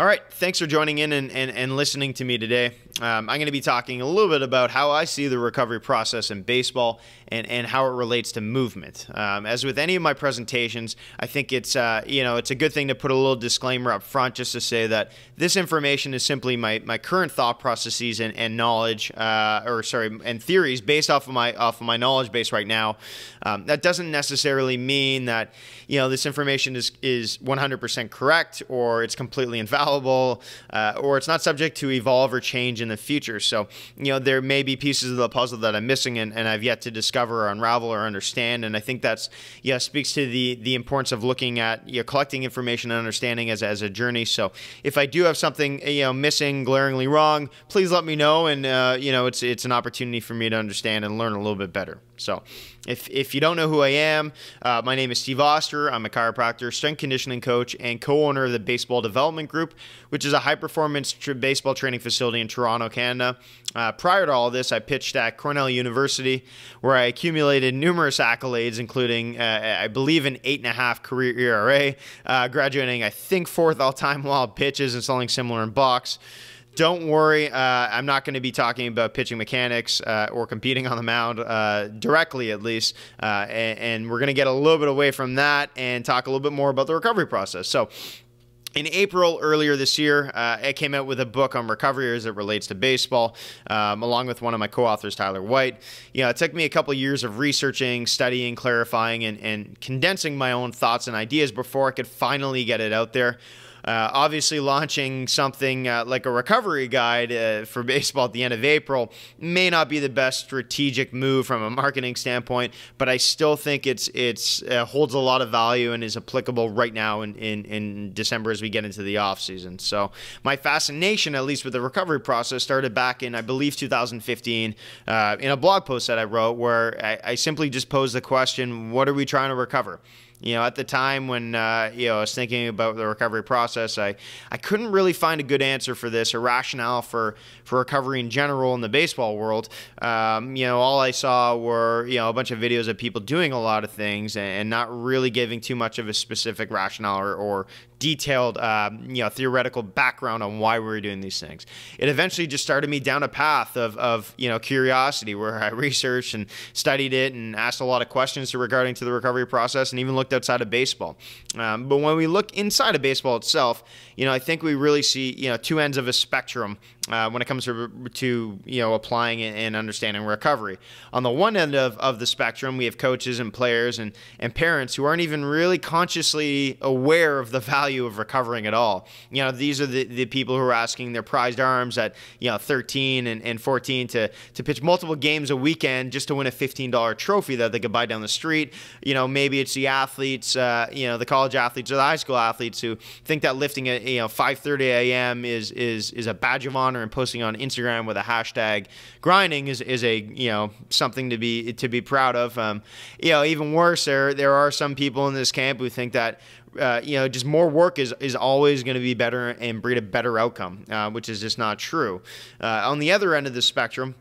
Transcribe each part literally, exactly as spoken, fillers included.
All right, thanks for joining in and, and, and listening to me today. Um, I'm going to be talking a little bit about how I see the recovery process in baseball and, and how it relates to movement. Um, as with any of my presentations, I think it's, uh, you know, it's a good thing to put a little disclaimer up front just to say that this information is simply my, my current thought processes and, and knowledge, uh, or sorry, and theories based off of my, off of my knowledge base right now. Um, that doesn't necessarily mean that, you know, this information is, is one hundred percent correct or it's completely invalid. Uh, or it's not subject to evolve or change in the future. So, you know, there may be pieces of the puzzle that I'm missing and, and I've yet to discover or unravel or understand. And I think that's, yeah, speaks to the, the importance of looking at, you know, collecting information and understanding as, as a journey. So if I do have something, you know, missing, glaringly wrong, please let me know. And, uh, you know, it's, it's an opportunity for me to understand and learn a little bit better. So if, if you don't know who I am, uh, my name is Steve Oster. I'm a chiropractor, strength conditioning coach, and co-owner of the Baseball Development Group, which is a high-performance tr baseball training facility in Toronto, Canada. Uh, prior to all this, I pitched at Cornell University, where I accumulated numerous accolades, including, uh, I believe, an eight point five career E R A, uh, graduating, I think, fourth all-time wild pitches and something similar in box. Don't worry, uh, I'm not going to be talking about pitching mechanics uh, or competing on the mound, uh, directly at least, uh, and, and we're going to get a little bit away from that and talk a little bit more about the recovery process. So, in April earlier this year, uh, I came out with a book on recovery as it relates to baseball, um, along with one of my co-authors, Tyler White. You know, it took me a couple years of researching, studying, clarifying, and, and condensing my own thoughts and ideas before I could finally get it out there. Uh, obviously, launching something uh, like a recovery guide uh, for baseball at the end of April may not be the best strategic move from a marketing standpoint, but I still think it's it's uh, holds a lot of value and is applicable right now in, in, in December as we get into the off season. So my fascination, at least with the recovery process, started back in, I believe, two thousand fifteen uh, in a blog post that I wrote where I, I simply just posed the question, what are we trying to recover? You know, at the time when, uh, you know, I was thinking about the recovery process, I, I couldn't really find a good answer for this or rationale for, for recovery in general in the baseball world. Um, you know, all I saw were, you know, a bunch of videos of people doing a lot of things and, and not really giving too much of a specific rationale or, or detailed, um, you know, theoretical background on why we were doing these things. It eventually just started me down a path of, of, you know, curiosity where I researched and studied it and asked a lot of questions regarding to the recovery process and even looked outside of baseball. Um, but when we look inside of baseball itself, you know, I think we really see, you know, two ends of a spectrum uh, when it comes to, to, you know, applying and understanding recovery. On the one end of, of the spectrum, we have coaches and players and, and parents who aren't even really consciously aware of the value of recovering at all. You know, these are the, the people who are asking their prized arms at, you know, thirteen and, and fourteen to, to pitch multiple games a weekend just to win a fifteen dollar trophy that they could buy down the street. You know, maybe it's the athlete Athletes, uh, you know, the college athletes or the high school athletes who think that lifting at, you know, five thirty a m is is is a badge of honor, and posting on Instagram with a hashtag grinding is is a, you know, something to be to be proud of. Um, you know, even worse, there there are some people in this camp who think that, Uh, you know, just more work is, is always going to be better and breed a better outcome, uh, which is just not true. Uh, on the other end of the spectrum,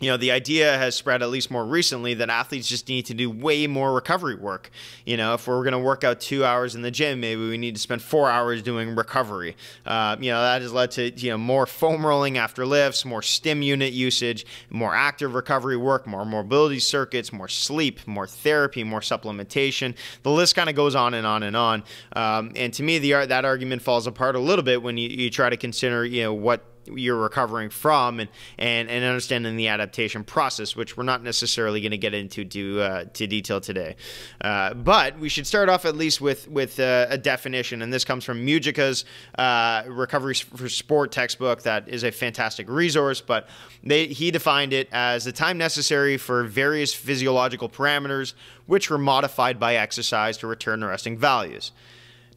you know, the idea has spread, at least more recently, that athletes just need to do way more recovery work. You know, if we're going to work out two hours in the gym, maybe we need to spend four hours doing recovery. Uh, you know, that has led to, you know, more foam rolling after lifts, more stim unit usage, more active recovery work, more mobility circuits, more sleep, more therapy, more supplementation. The list kind of goes on and on and on. Um, and to me, the that argument falls apart a little bit when you, you try to consider, you know, what you're recovering from and, and, and understanding the adaptation process, which we're not necessarily going to get into to, uh, to detail today. Uh, but we should start off at least with, with uh, a definition, and this comes from Mujica's uh, Recovery for Sport textbook that is a fantastic resource, but they, he defined it as the time necessary for various physiological parameters which were modified by exercise to return to resting values.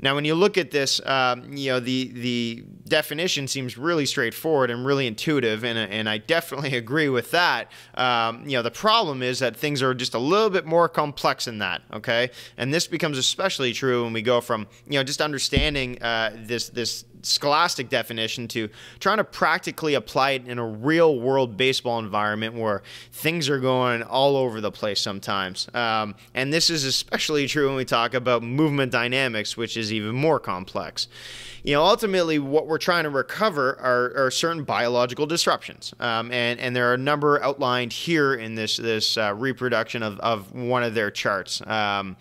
Now, when you look at this, um, you know, the, the definition seems really straightforward and really intuitive, and, and I definitely agree with that. Um, you know, the problem is that things are just a little bit more complex than that, okay? And this becomes especially true when we go from, you know, just understanding uh, this, this scholastic definition to trying to practically apply it in a real world baseball environment where things are going all over the place sometimes. Um, and this is especially true when we talk about movement dynamics, which is even more complex. You know, ultimately what we're trying to recover are, are certain biological disruptions. Um, and, and there are a number outlined here in this, this uh, reproduction of, of one of their charts. Um,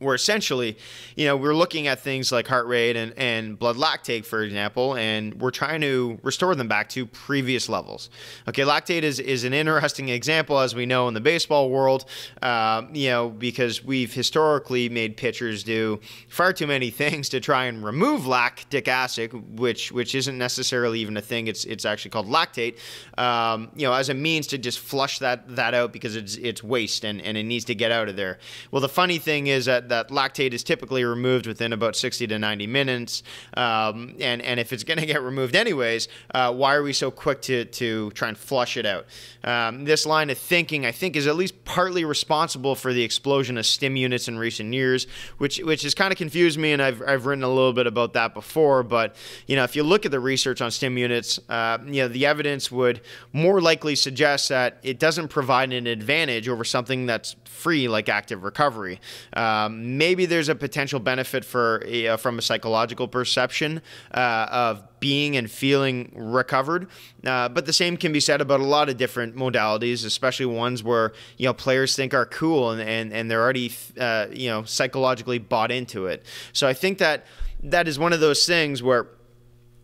where essentially, you know, we're looking at things like heart rate and, and blood lactate, for example, and we're trying to restore them back to previous levels. Okay, lactate is, is an interesting example, as we know, in the baseball world, uh, you know, because we've historically made pitchers do far too many things to try and remove lactic acid, which which isn't necessarily even a thing. It's it's actually called lactate, um, you know, as a means to just flush that, that out because it's, it's waste and, and it needs to get out of there. Well, the funny thing is that that lactate is typically removed within about sixty to ninety minutes. Um, and, and if it's going to get removed anyways, uh, why are we so quick to, to try and flush it out? Um, this line of thinking, I think, is at least partly responsible for the explosion of stim units in recent years, which, which has kind of confused me. And I've, I've written a little bit about that before, but, you know, if you look at the research on stim units, uh, you know, the evidence would more likely suggest that it doesn't provide an advantage over something that's free, like active recovery. Um, Maybe there's a potential benefit for uh, from a psychological perception uh, of being and feeling recovered, uh, but the same can be said about a lot of different modalities, especially ones where, you know, players think are cool and and, and they're already uh, you know, psychologically bought into it. So I think that that is one of those things where,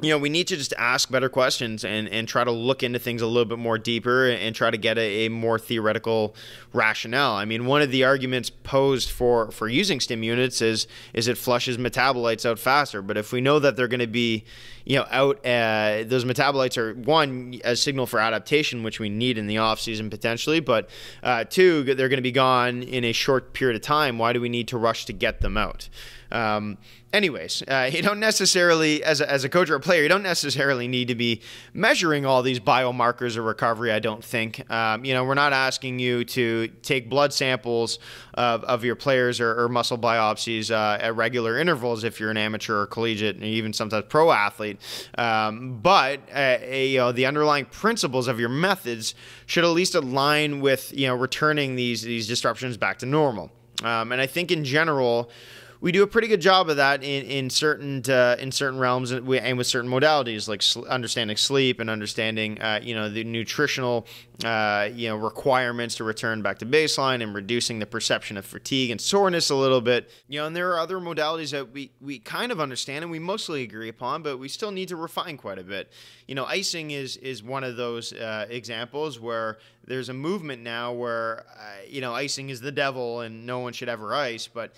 you know, we need to just ask better questions and, and try to look into things a little bit more deeper and try to get a, a more theoretical rationale. I mean, one of the arguments posed for, for using stim units is, is it flushes metabolites out faster. But if we know that they're going to be, you know, out, uh, those metabolites are, one, a signal for adaptation, which we need in the off season potentially, but uh, two, they're going to be gone in a short period of time. Why do we need to rush to get them out? Um, anyways, uh, you don't necessarily, as a, as a coach or a player, you don't necessarily need to be measuring all these biomarkers of recovery, I don't think. Um, you know, we're not asking you to take blood samples of, of your players or, or muscle biopsies uh, at regular intervals if you're an amateur or collegiate and even sometimes pro athlete. Um, but, uh, you know, the underlying principles of your methods should at least align with, you know, returning these, these disruptions back to normal. Um, and I think in general, we do a pretty good job of that in, in certain uh, in certain realms and with certain modalities, like sl understanding sleep and understanding uh, you know, the nutritional uh, you know, requirements to return back to baseline and reducing the perception of fatigue and soreness a little bit. You know, and there are other modalities that we we kind of understand and we mostly agree upon, but we still need to refine quite a bit. You know, icing is is one of those uh, examples where there's a movement now where uh, you know, icing is the devil and no one should ever ice, but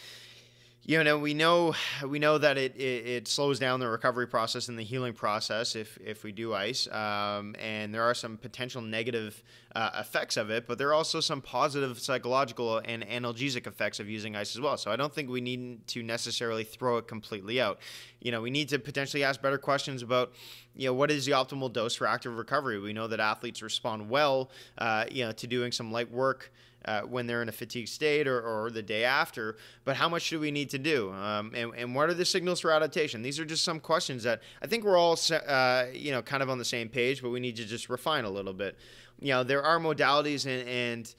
you know, we know we know that it, it, it slows down the recovery process and the healing process if, if we do ice, um, and there are some potential negative uh, effects of it, but there are also some positive psychological and analgesic effects of using ice as well. So I don't think we need to necessarily throw it completely out. You know, we need to potentially ask better questions about, you know, what is the optimal dose for active recovery? We know that athletes respond well, uh, you know, to doing some light work Uh, when they're in a fatigue state or, or the day after, but how much do we need to do? Um, and, and what are the signals for adaptation? These are just some questions that I think we're all, uh, you know, kind of on the same page, but we need to just refine a little bit. You know, there are modalities and, and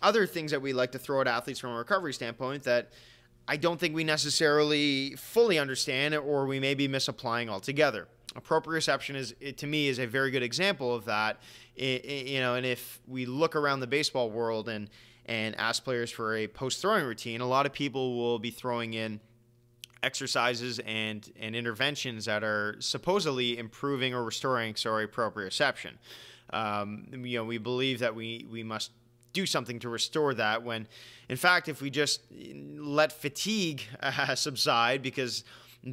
other things that we like to throw at athletes from a recovery standpoint that I don't think we necessarily fully understand, or we may be misapplying altogether. Proprioception is, it, to me, is a very good example of that. It, it, you know, and if we look around the baseball world and and ask players for a post-throwing routine, a lot of people will be throwing in exercises and and interventions that are supposedly improving or restoring, sorry, proprioception. Um, you know, we believe that we we must do something to restore that, when, in fact, if we just let fatigue uh, subside, because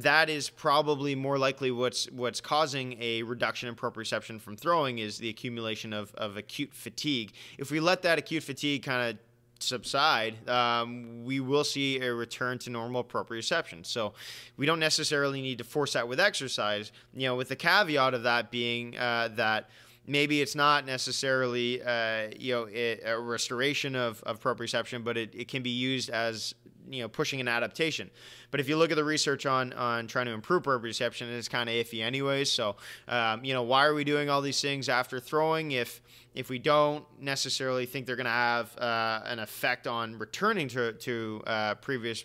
that is probably more likely what's what's causing a reduction in proprioception from throwing, is the accumulation of, of acute fatigue. If we let that acute fatigue kind of subside, um, we will see a return to normal proprioception. So we don't necessarily need to force that with exercise, you know, with the caveat of that being uh, that maybe it's not necessarily uh, you know, it, a restoration of, of proprioception, but it, it can be used as, you know, pushing an adaptation. But if you look at the research on on trying to improve proprioception, it's kind of iffy anyways. So, um, you know, why are we doing all these things after throwing if if we don't necessarily think they're going to have uh, an effect on returning to, to uh, previous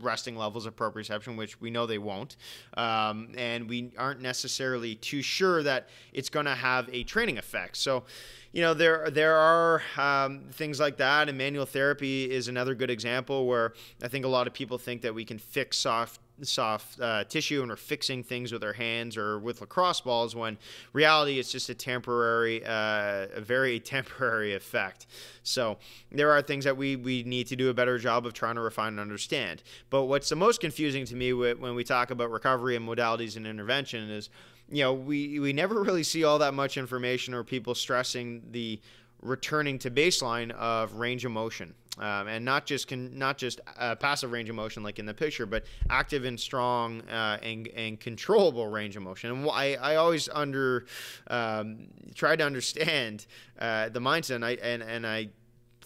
resting levels of proprioception, which we know they won't, um, and we aren't necessarily too sure that it's going to have a training effect. So, you know, there there are um, things like that, and manual therapy is another good example where I think a lot of people think that we can fix soft soft uh, tissue and we're fixing things with our hands or with lacrosse balls, when reality it's just a temporary, uh, a very temporary effect. So there are things that we, we need to do a better job of trying to refine and understand. But what's the most confusing to me when we talk about recovery and modalities and intervention is, you know, we, we never really see all that much information or people stressing the returning to baseline of range of motion. Um, and not just can not just uh, passive range of motion like in the picture, but active and strong uh, and and controllable range of motion. And I I always under um, try to understand uh, the mindset. And I and and I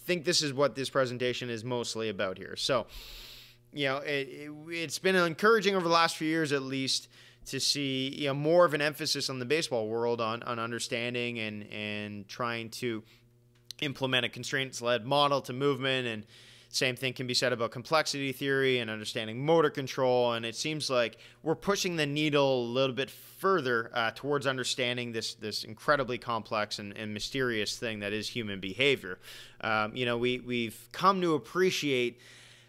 think this is what this presentation is mostly about here. So, you know, it, it it's been encouraging over the last few years, at least, to see, you know, more of an emphasis on the baseball world on on understanding and and trying to implement a constraints-led model to movement, and same thing can be said about complexity theory and understanding motor control. And it seems like we're pushing the needle a little bit further uh, towards understanding this this incredibly complex and, and mysterious thing that is human behavior. Um, you know, we we've come to appreciate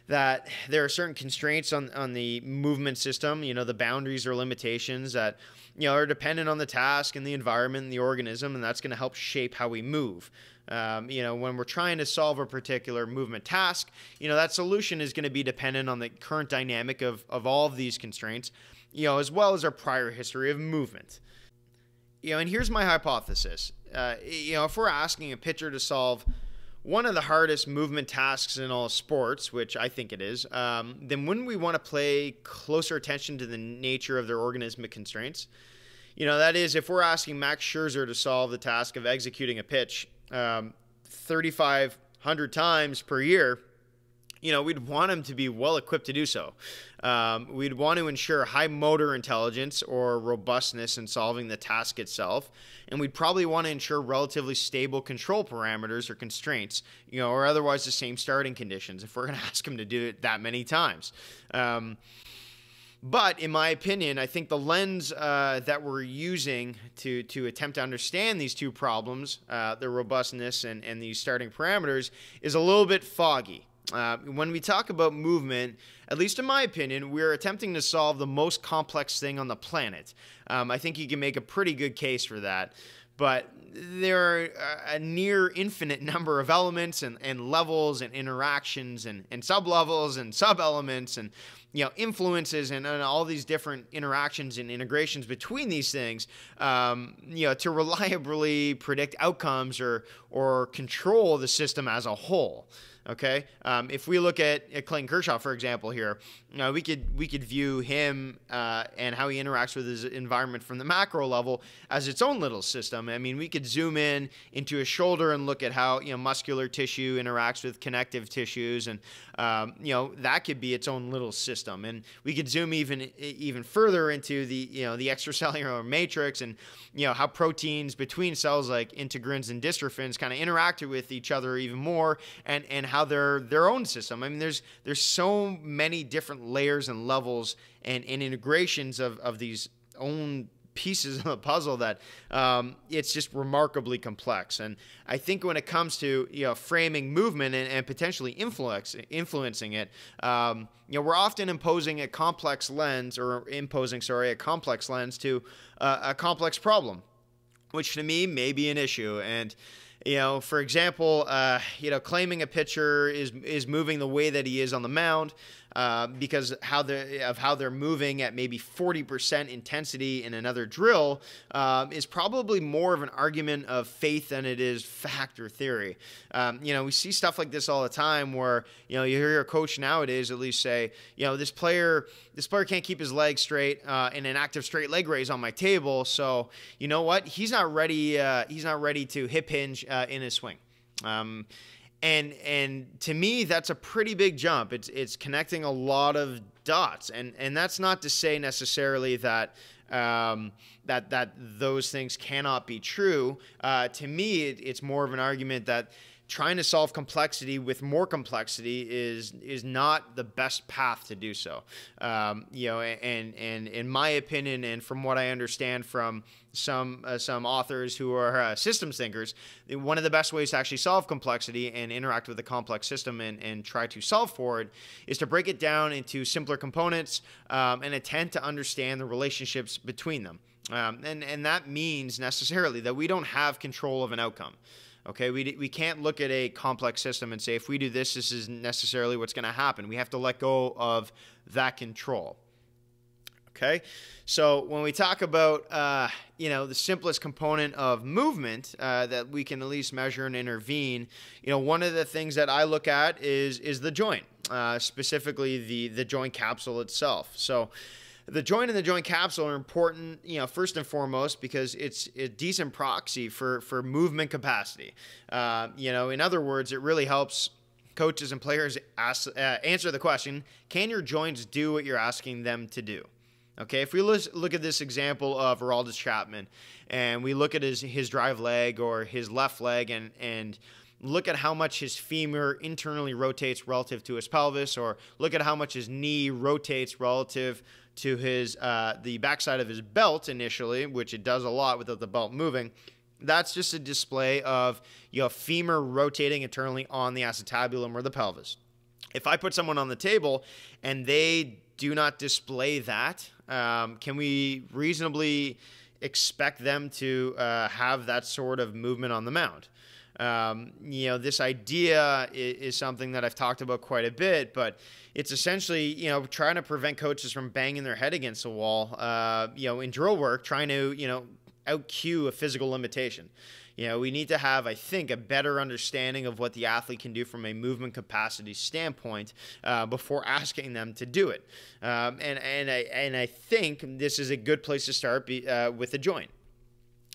that there are certain constraints on, on the movement system, you know, the boundaries or limitations that, you know, are dependent on the task and the environment and the organism, and that's going to help shape how we move. Um, you know, when we're trying to solve a particular movement task, you know, that solution is going to be dependent on the current dynamic of, of all of these constraints, you know, as well as our prior history of movement. You know, and here's my hypothesis. Uh, you know, if we're asking a pitcher to solve one of the hardest movement tasks in all sports, which I think it is, um, then wouldn't we want to pay closer attention to the nature of their organismic constraints? You know, that is, if we're asking Max Scherzer to solve the task of executing a pitch um, thirty-five hundred times per year, you know, we'd want him to be well-equipped to do so. Um, we'd want to ensure high motor intelligence or robustness in solving the task itself. And we'd probably want to ensure relatively stable control parameters or constraints, you know, or otherwise the same starting conditions if we're going to ask him to do it that many times. Um, but in my opinion, I think the lens uh, that we're using to, to attempt to understand these two problems, uh, the robustness and, and these starting parameters, is a little bit foggy. Uh, when we talk about movement, at least in my opinion, we're attempting to solve the most complex thing on the planet. Um, I think you can make a pretty good case for that. But there are a near infinite number of elements and, and levels and interactions and, and sub-levels and sub-elements and, you know, influences and, and all these different interactions and integrations between these things, um, you know, to reliably predict outcomes or, or control the system as a whole. Okay, um, if we look at, at Clayton Kershaw, for example, here, you know, we could we could view him uh, and how he interacts with his environment from the macro level as its own little system. I mean, we could zoom in into his shoulder and look at how, you know, muscular tissue interacts with connective tissues, and um, you know, that could be its own little system. And we could zoom even even further into the, you know, the extracellular matrix and, you know, how proteins between cells like integrins and dystrophins kind of interact with each other even more, and and how they're their own system. I mean, there's there's so many different layers and levels and, and integrations of, of these own pieces of the puzzle that um, it's just remarkably complex. And I think when it comes to, you know, framing movement and, and potentially influence, influencing it, um, you know, we're often imposing a complex lens or imposing, sorry, a complex lens to uh, a complex problem, which to me may be an issue. And you know, for example, uh, you know, claiming a pitcher is is moving the way that he is on the mound uh, because how the of how they're moving at maybe forty percent intensity in another drill um, is probably more of an argument of faith than it is fact or theory. Um, you know, we see stuff like this all the time where, you know, you hear a coach nowadays at least say, you know, this player this player can't keep his legs straight uh, in an active straight leg raise on my table, so you know what, he's not ready. Uh, he's not ready to hip hinge Uh, in his swing. Um, And and to me, that's a pretty big jump. It's it's connecting a lot of dots, and and that's not to say necessarily that um, that that those things cannot be true. Uh, to me, it, it's more of an argument that trying to solve complexity with more complexity is is not the best path to do so. Um, you know, and and in my opinion, and from what I understand from some uh, some authors who are uh, systems thinkers, one of the best ways to actually solve complexity and interact with a complex system and and try to solve for it is to break it down into simpler components um, and attempt to understand the relationships between them. Um, and and that means necessarily that we don't have control of an outcome. Okay, we, we can't look at a complex system and say, if we do this, this is necessarily what's going to happen. We have to let go of that control. Okay, so when we talk about, uh, you know, the simplest component of movement uh, that we can at least measure and intervene, you know, one of the things that I look at is, is the joint, uh, specifically the, the joint capsule itself. So the joint and the joint capsule are important, you know, first and foremost, because it's a decent proxy for, for movement capacity. Uh, you know, in other words, it really helps coaches and players ask, uh, answer the question, can your joints do what you're asking them to do? Okay, if we look at this example of Aroldis Chapman, and we look at his, his drive leg or his left leg, and, and look at how much his femur internally rotates relative to his pelvis, or look at how much his knee rotates relative to his uh, the backside of his belt initially, which it does a lot without the belt moving. That's just a display of your femur rotating internally on the acetabulum or the pelvis. If I put someone on the table and they do not display that, um, can we reasonably expect them to uh, have that sort of movement on the mound? Um, you know, this idea is, is something that I've talked about quite a bit, but it's essentially, you know, trying to prevent coaches from banging their head against the wall, uh, you know, in drill work, trying to, you know, out-cue a physical limitation. You know, we need to have, I think, a better understanding of what the athlete can do from a movement capacity standpoint uh, before asking them to do it. Um, and, and, I, and I think this is a good place to start be, uh, with the joint.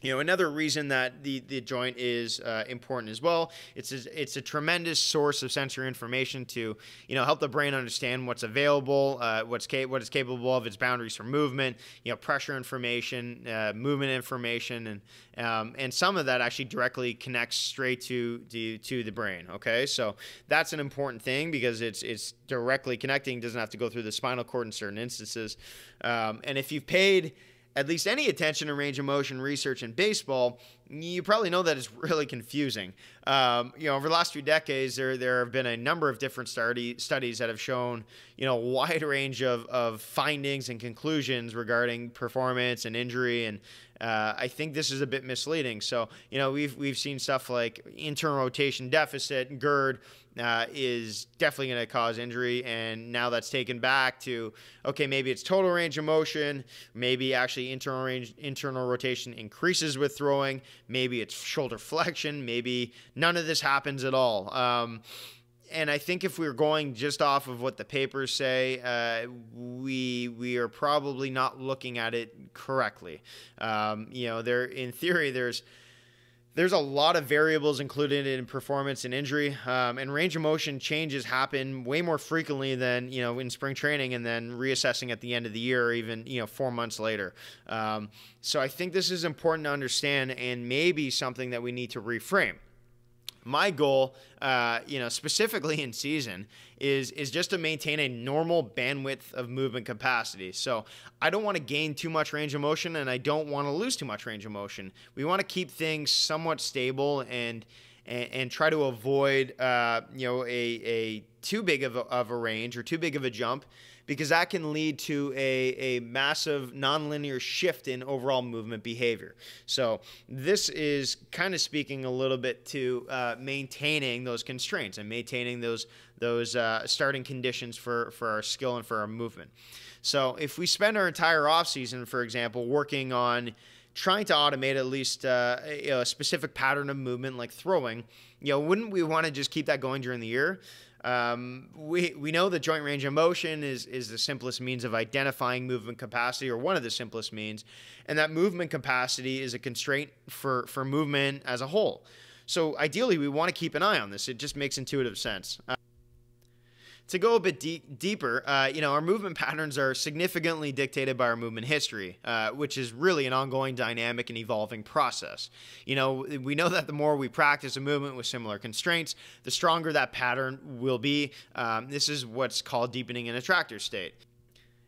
You know, another reason that the, the joint is uh, important as well, it's a, it's a tremendous source of sensory information to, you know, help the brain understand what's available, uh, what's ca what it's capable of, its boundaries for movement, you know, pressure information, uh, movement information, and um, and some of that actually directly connects straight to, to to the brain. Okay, so that's an important thing because it's it's directly connecting, doesn't have to go through the spinal cord in certain instances, um, and if you've paid at least any attention to range of motion research in baseball, you probably know that it's really confusing. Um, you know, over the last few decades, there there have been a number of different study, studies that have shown, you know, a wide range of, of findings and conclusions regarding performance and injury, and uh, I think this is a bit misleading. So, you know, we've we've seen stuff like internal rotation deficit, GERD, Uh, is definitely going to cause injury, and now that's taken back to, okay, maybe it's total range of motion, maybe actually internal range, internal rotation increases with throwing, maybe it's shoulder flexion, maybe none of this happens at all. Um, and I think if we were going just off of what the papers say, uh, we we are probably not looking at it correctly. Um, you know, there in theory there's There's a lot of variables included in performance and injury, um, and range of motion changes happen way more frequently than, you know, in spring training and then reassessing at the end of the year or even, you know, four months later. Um, so I think this is important to understand and maybe something that we need to reframe. My goal, uh, you know, specifically in season is, is just to maintain a normal bandwidth of movement capacity. So I don't want to gain too much range of motion, and I don't want to lose too much range of motion. We want to keep things somewhat stable and, and, and try to avoid, uh, you know, a, a too big of a, of a range or too big of a jump, because that can lead to a, a massive nonlinear shift in overall movement behavior. So this is kind of speaking a little bit to uh, maintaining those constraints and maintaining those those uh, starting conditions for, for our skill and for our movement. So if we spend our entire offseason, for example, working on trying to automate at least uh, a, a specific pattern of movement like throwing, you know, wouldn't we want to just keep that going during the year? Um, we, we know that joint range of motion is, is the simplest means of identifying movement capacity, or one of the simplest means, and that movement capacity is a constraint for, for movement as a whole. So ideally, we want to keep an eye on this. It just makes intuitive sense. Uh, to go a bit de deeper, uh, you know, our movement patterns are significantly dictated by our movement history, uh, which is really an ongoing dynamic and evolving process. You know, we know that the more we practice a movement with similar constraints, the stronger that pattern will be. Um, this is what's called deepening an attractor state.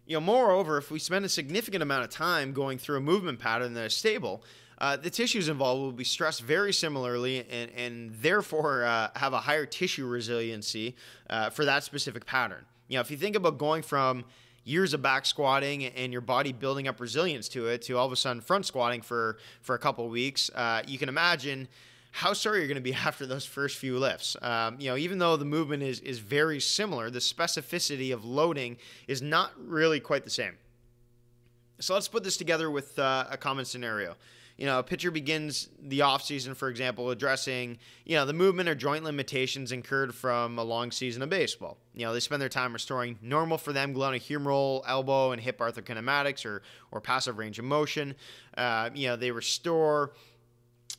You know, moreover, if we spend a significant amount of time going through a movement pattern that is stable, Uh, the tissues involved will be stressed very similarly and, and therefore uh, have a higher tissue resiliency uh, for that specific pattern. You know, if you think about going from years of back squatting and your body building up resilience to it to all of a sudden front squatting for, for a couple of weeks, uh, you can imagine how sore you're going to be after those first few lifts. Um, you know, even though the movement is, is very similar, the specificity of loading is not really quite the same. So let's put this together with uh, a common scenario. You know, a pitcher begins the offseason, for example, addressing, you know, the movement or joint limitations incurred from a long season of baseball. You know, they spend their time restoring normal for them glenohumeral, elbow, and hip arthrokinematics or, or passive range of motion. Uh, you know, they restore,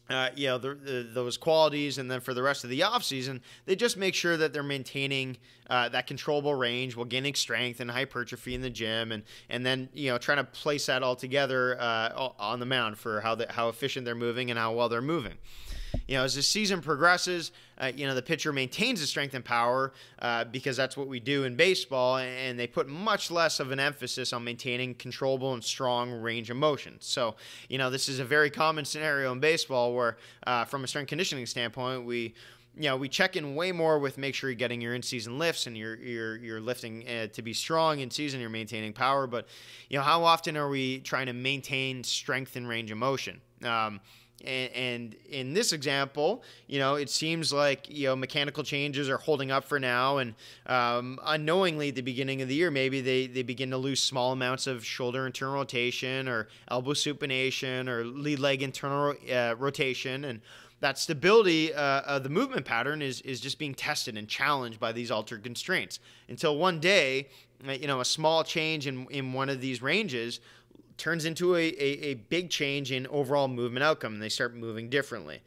uh, you know, the, the, those qualities. And then for the rest of the offseason, they just make sure that they're maintaining uh, that controllable range while gaining strength and hypertrophy in the gym. And, and then, you know, trying to place that all together uh, on the mound for how, the, how efficient they're moving and how well they're moving. You know, as the season progresses, uh, you know, the pitcher maintains his strength and power uh, because that's what we do in baseball. And they put much less of an emphasis on maintaining controllable and strong range of motion. So, you know, this is a very common scenario in baseball where uh, from a strength conditioning standpoint, we, you know, we check in way more with make sure you're getting your in-season lifts and you're, you're, you're lifting uh, to be strong in season, you're maintaining power. But, you know, how often are we trying to maintain strength and range of motion? Um, And in this example, you know, it seems like, you know, mechanical changes are holding up for now. And um, unknowingly at the beginning of the year, maybe they, they begin to lose small amounts of shoulder internal rotation or elbow supination or lead leg internal uh, rotation. And that stability uh, of the movement pattern is, is just being tested and challenged by these altered constraints until one day, you know, a small change in, in one of these ranges turns into a, a, a big change in overall movement outcome, and they start moving differently.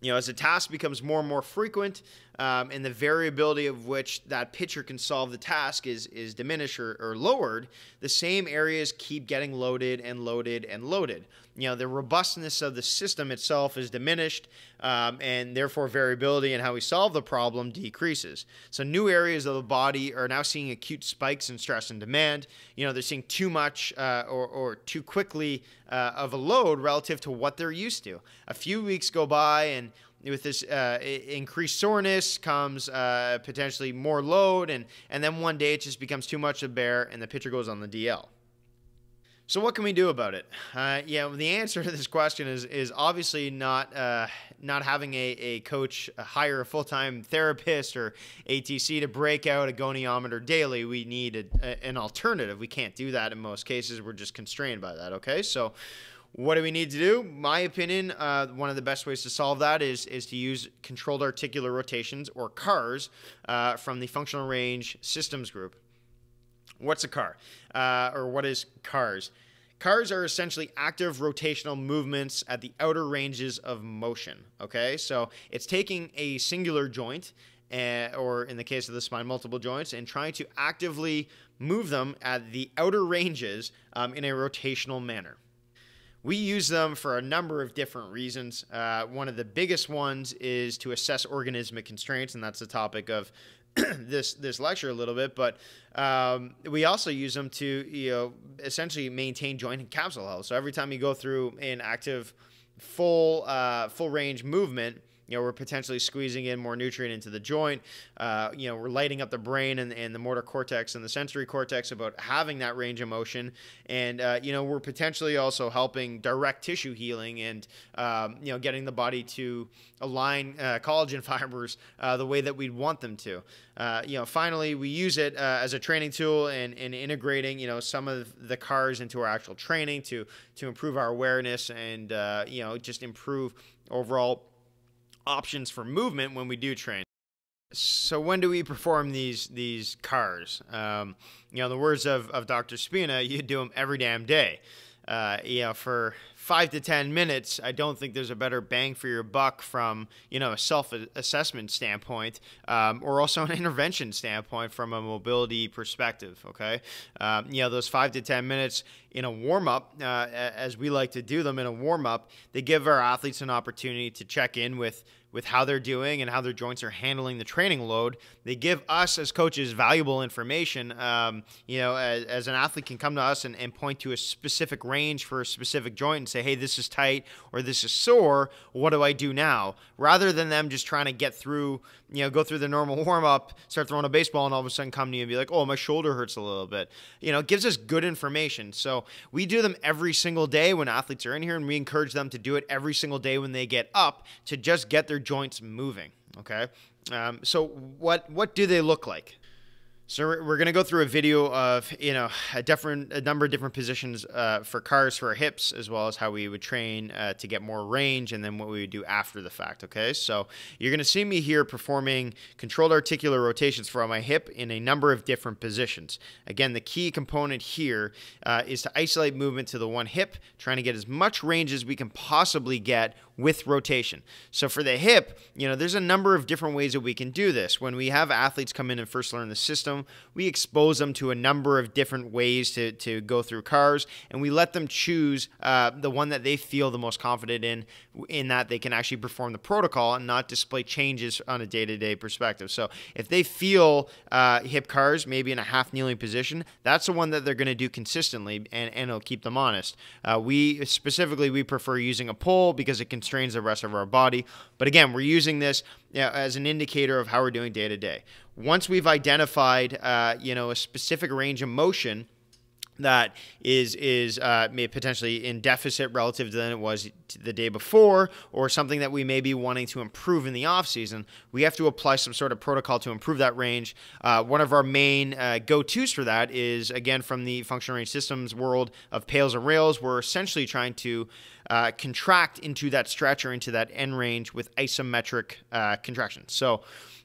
You know, as the task becomes more and more frequent, um, and the variability of which that pitcher can solve the task is, is diminished or, or lowered, the same areas keep getting loaded and loaded and loaded. You know, the robustness of the system itself is diminished, um, and therefore variability in how we solve the problem decreases. So new areas of the body are now seeing acute spikes in stress and demand. You know, they're seeing too much uh, or, or too quickly uh, of a load relative to what they're used to. A few weeks go by, and with this uh, increased soreness comes uh, potentially more load, and, and then one day it just becomes too much to bear, and the pitcher goes on the D L. So what can we do about it? Uh, yeah, the answer to this question is is obviously not uh, not having a, a coach hire a full-time therapist or A T C to break out a goniometer daily. We need a, a, an alternative. We can't do that in most cases. We're just constrained by that, okay? So what do we need to do? My opinion, uh, one of the best ways to solve that is, is to use controlled articular rotations, or CARS, uh, from the Functional Range Systems Group. What's a CAR? Uh, or what is CARS? CARS are essentially active rotational movements at the outer ranges of motion, okay? So it's taking a singular joint, uh, or in the case of the spine, multiple joints, and trying to actively move them at the outer ranges um, in a rotational manner. We use them for a number of different reasons. Uh, one of the biggest ones is to assess organismic constraints, and that's the topic of this this lecture a little bit. But um, we also use them to, you know, essentially maintain joint and capsule health. So every time you go through an active, full uh, full range movement, you know, we're potentially squeezing in more nutrient into the joint. Uh, you know, we're lighting up the brain and, and the motor cortex and the sensory cortex about having that range of motion. And, uh, you know, we're potentially also helping direct tissue healing and, um, you know, getting the body to align uh, collagen fibers uh, the way that we'd want them to. Uh, you know, finally, we use it uh, as a training tool and, and integrating, you know, some of the CARS into our actual training to, to improve our awareness and, uh, you know, just improve overall options for movement when we do train. So when do we perform these these CARS? Um, you know, in the words of, of Doctor Spina, you do them every damn day. uh, you know, for five to ten minutes, I don't think there's a better bang for your buck from, you know, a self-assessment standpoint, um, or also an intervention standpoint from a mobility perspective, okay? Um, you know, those five to ten minutes in a warm-up, uh, as we like to do them in a warm-up, they give our athletes an opportunity to check in with with how they're doing and how their joints are handling the training load. They give us as coaches valuable information. Um, you know, as, as an athlete can come to us and, and point to a specific range for a specific joint and say, hey, this is tight or this is sore. What do I do now? Rather than them just trying to get through, you know, go through the normal warm up, start throwing a baseball and all of a sudden come to you and be like, oh, my shoulder hurts a little bit. You know, it gives us good information. So we do them every single day when athletes are in here, and we encourage them to do it every single day when they get up to just get their joints moving. Okay. Um, so what, what do they look like? So we're going to go through a video of, you know, a different, a number of different positions uh, for CARS for our hips, as well as how we would train uh, to get more range, and then what we would do after the fact. Okay, so you're going to see me here performing controlled articular rotations for my hip in a number of different positions. Again, the key component here uh, is to isolate movement to the one hip, trying to get as much range as we can possibly get with rotation. So for the hip, you know, there's a number of different ways that we can do this. When we have athletes come in and first learn the system, we expose them to a number of different ways to, to go through CARS, and we let them choose uh, the one that they feel the most confident in, in that they can actually perform the protocol and not display changes on a day-to-day perspective. So if they feel uh, hip CARS, maybe in a half kneeling position, that's the one that they're going to do consistently, and, and it'll keep them honest. Uh, we specifically, we prefer using a pull because it can strains the rest of our body. But again, we're using this you know, as an indicator of how we're doing day to day. Once we've identified, uh, you know, a specific range of motion that is is uh, may potentially in deficit relative to than it was the day before, or something that we may be wanting to improve in the off season, we have to apply some sort of protocol to improve that range. Uh, one of our main uh, go-tos for that is, again, from the functional range systems world of PAILS and RAILS. We're essentially trying to uh, contract into that stretch or into that end range with isometric uh, contractions. So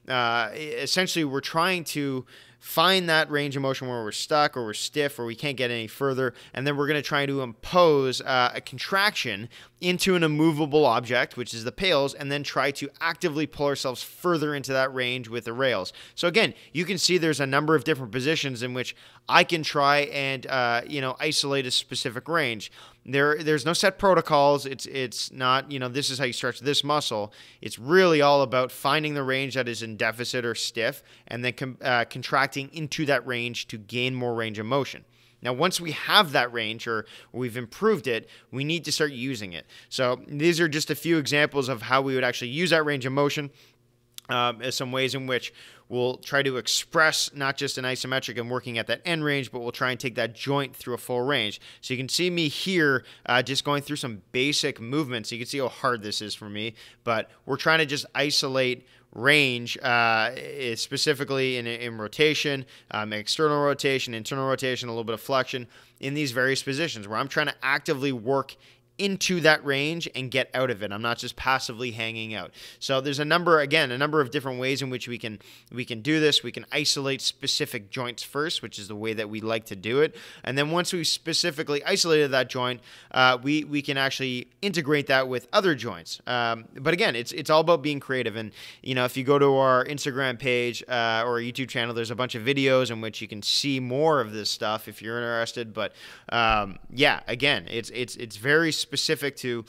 uh, essentially, we're trying to find that range of motion where we're stuck or we're stiff or we can't get any further, and then we're going to try to impose uh, a contraction into an immovable object, which is the PAILS, and then try to actively pull ourselves further into that range with the RAILS. So again, you can see there's a number of different positions in which I can try and uh, you know, isolate a specific range. There, there's no set protocols. It's, it's not, you know, this is how you stretch this muscle. It's really all about finding the range that is in deficit or stiff, and then com uh, contracting into that range to gain more range of motion. Now, once we have that range or we've improved it, we need to start using it. So these are just a few examples of how we would actually use that range of motion, um, as some ways in which we'll try to express not just an isometric and working at that end range, but we'll try and take that joint through a full range. So you can see me here uh, just going through some basic movements. You can see how hard this is for me, but we're trying to just isolate range uh, is specifically in, in rotation, um, external rotation, internal rotation, a little bit of flexion in these various positions where I'm trying to actively work into that range and get out of it. I'm not just passively hanging out. So there's a number, again, a number of different ways in which we can we can do this. We can isolate specific joints first, which is the way that we like to do it. And then once we've specifically isolated that joint, uh, we, we can actually integrate that with other joints. Um, but again, it's, it's all about being creative. And, you know, if you go to our Instagram page uh, or our YouTube channel, there's a bunch of videos in which you can see more of this stuff if you're interested. But um, yeah, again, it's, it's, it's very specific. specific to,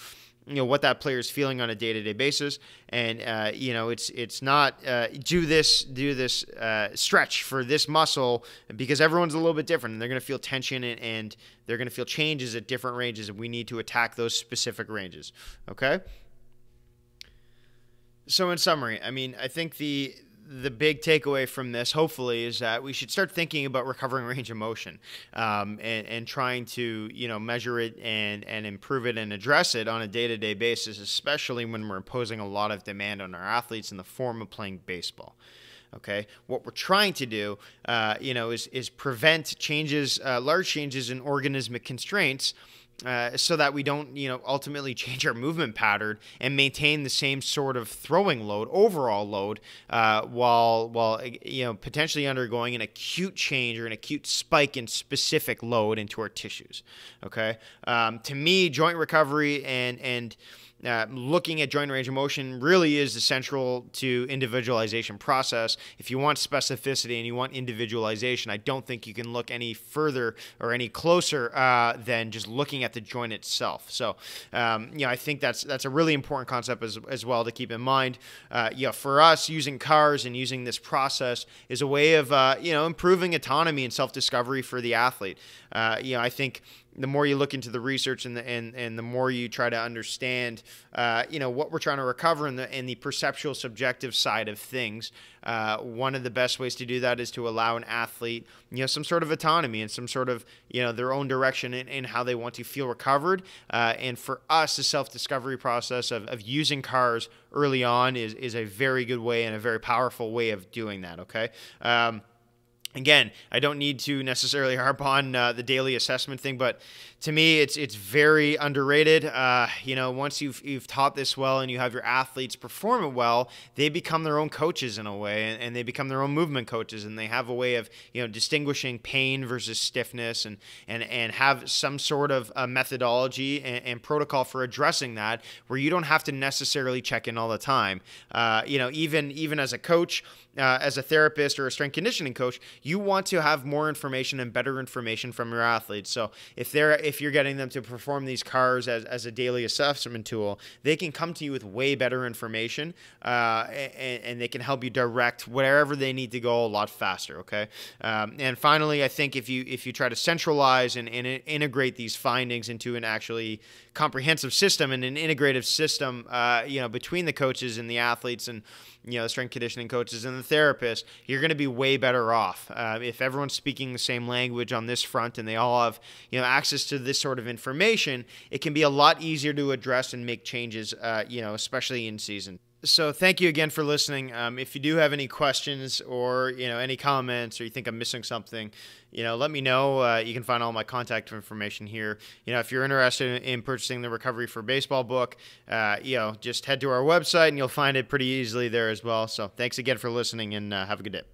you know, what that player is feeling on a day-to-day basis. And, uh, you know, it's, it's not, uh, do this, do this, uh, stretch for this muscle, because everyone's a little bit different and they're going to feel tension and, and they're going to feel changes at different ranges. And we need to attack those specific ranges. Okay. So in summary, I mean, I think the, The big takeaway from this, hopefully, is that we should start thinking about recovering range of motion um, and, and trying to, you know, measure it and, and improve it and address it on a day-to-day basis, especially when we're imposing a lot of demand on our athletes in the form of playing baseball. Okay, what we're trying to do, uh, you know, is, is prevent changes, uh, large changes in organismic constraints Uh, so that we don't, you know, ultimately change our movement pattern and maintain the same sort of throwing load, overall load, uh, while, while you know, potentially undergoing an acute change or an acute spike in specific load into our tissues, okay? Um, to me, joint recovery and, and uh, looking at joint range of motion really is essential to individualization process. If you want specificity and you want individualization, I don't think you can look any further or any closer uh, than just looking at the joint itself. So, um, you know, I think that's that's a really important concept as, as well to keep in mind. Uh, you know, for us, using CARS and using this process is a way of, uh, you know, improving autonomy and self-discovery for the athlete. Uh, you know, I think the more you look into the research and the, and, and the more you try to understand, uh, you know, what we're trying to recover in the, in the perceptual subjective side of things, uh, one of the best ways to do that is to allow an athlete, you know, some sort of autonomy and some sort of, you know, their own direction in, in how they want to feel recovered. Uh, and for us, the self-discovery process of, of using CARS early on is, is a very good way and a very powerful way of doing that. Okay. Um, Again, I don't need to necessarily harp on uh, the daily assessment thing, but to me, it's it's very underrated. Uh, you know, once you've you've taught this well and you have your athletes perform it well, they become their own coaches in a way, and, and they become their own movement coaches, and they have a way of, you know, distinguishing pain versus stiffness, and and and have some sort of uh, methodology and, and protocol for addressing that, where you don't have to necessarily check in all the time. Uh, you know, even even as a coach, uh, as a therapist or a strength conditioning coach, you want to have more information and better information from your athletes. So if they're if you're getting them to perform these CARS as, as a daily assessment tool, they can come to you with way better information, uh, and, and they can help you direct wherever they need to go a lot faster. Okay. Um, and finally, I think if you if you try to centralize and, and integrate these findings into an actually comprehensive system and an integrative system, uh, you know, between the coaches and the athletes and, you know, the strength conditioning coaches and the therapists, you're going to be way better off. Uh, if everyone's speaking the same language on this front and they all have, you know, access to this sort of information, it can be a lot easier to address and make changes, uh, you know, especially in season. So thank you again for listening. Um, if you do have any questions or, you know, any comments, or you think I'm missing something, you know, let me know. Uh, you can find all my contact information here. You know, if you're interested in purchasing the Recovery for Baseball book, uh, you know, just head to our website and you'll find it pretty easily there as well. So thanks again for listening, and uh, have a good day.